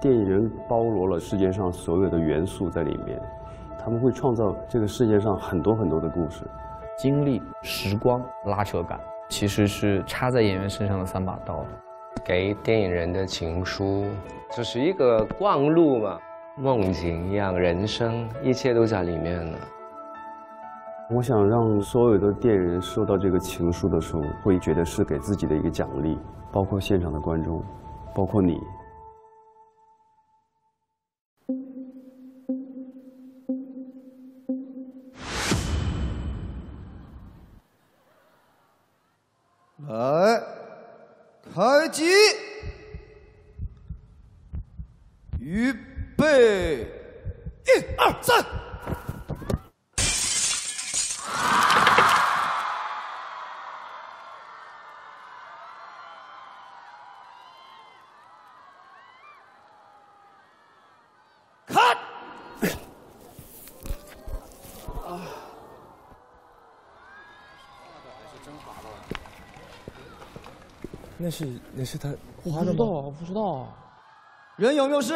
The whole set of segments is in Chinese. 电影人包罗了世界上所有的元素在里面，他们会创造这个世界上很多很多的故事。经历、时光、拉扯感，其实是插在演员身上的三把刀。给电影人的情书，这是一个逛路嘛，梦境一样，人生一切都在里面了。我想让所有的电影人收到这个情书的时候，会觉得是给自己的一个奖励，包括现场的观众，包括你。 来，开机，预备，1、2、3。看，啊，还是真滑的。 那是他滑的吗？不知道。人有没有事？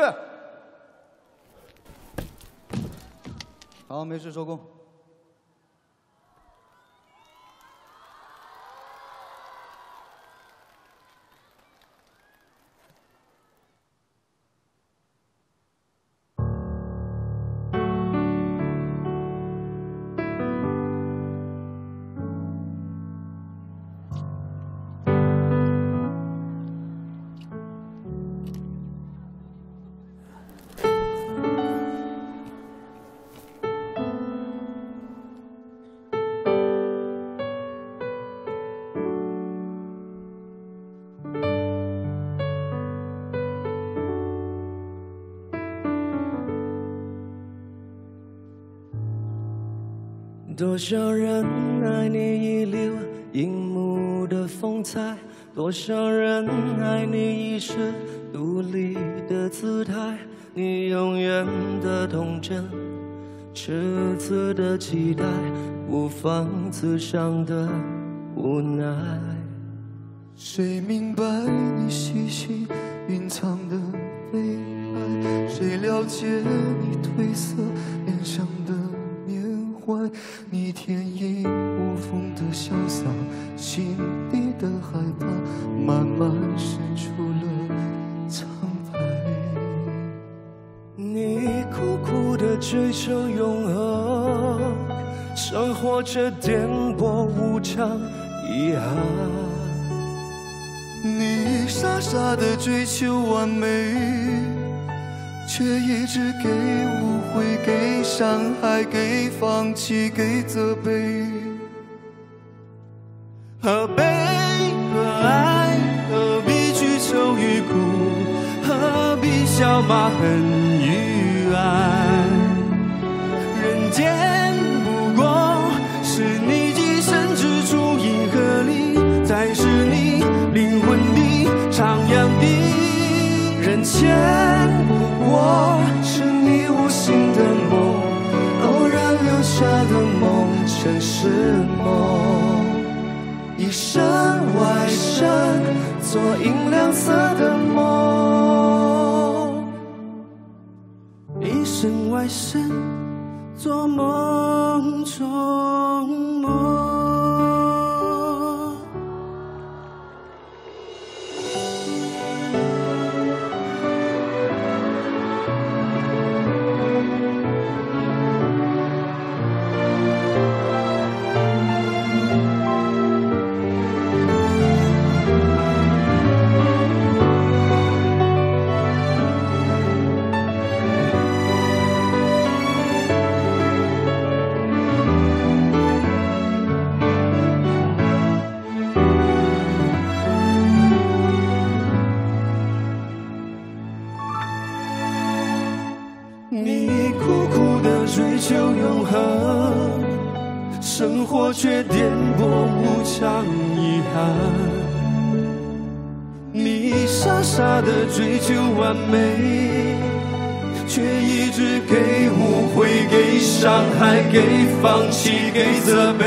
好，没事收工。多少人爱你遗留银幕的风采，多少人爱你一世独立的姿态，你永远的童真，赤子的期待，无法自伤的无奈。谁明白你细心隐藏的悲哀？谁了解你褪色脸上的？ 你天衣无缝的潇洒，心底的害怕慢慢伸出了苍白。你苦苦的追求永恒，生活着颠簸无常遗憾。你傻傻的追求完美。 却一直给误会，给伤害，给放弃，给责备。和悲和爱，何必去愁与苦？何必笑骂恨与爱？人间不过是你寄身之处，银河里才是你灵魂的徜徉地。人间。 我是你无心的梦，偶然留下的梦，尘世梦，一身外身，做银亮色的梦，一身外身，做梦中梦。 却颠簸无常，遗憾。你傻傻的追求完美，却一直给误会、给伤害、给放弃、给责备。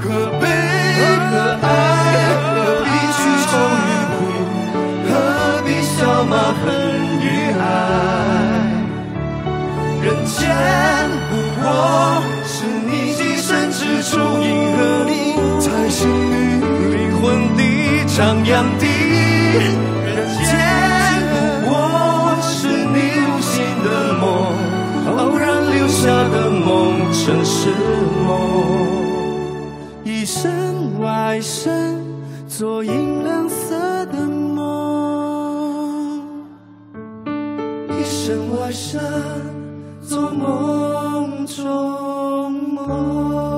可悲可爱，何必去愁与苦？何必笑骂恨？与爱，人间不过是你寄身之处，银河里才是你灵魂的张扬的。人间不过是你无心的梦，偶然留下的梦，真是梦。一生来生，做银亮色的梦，一生来生，做梦中梦。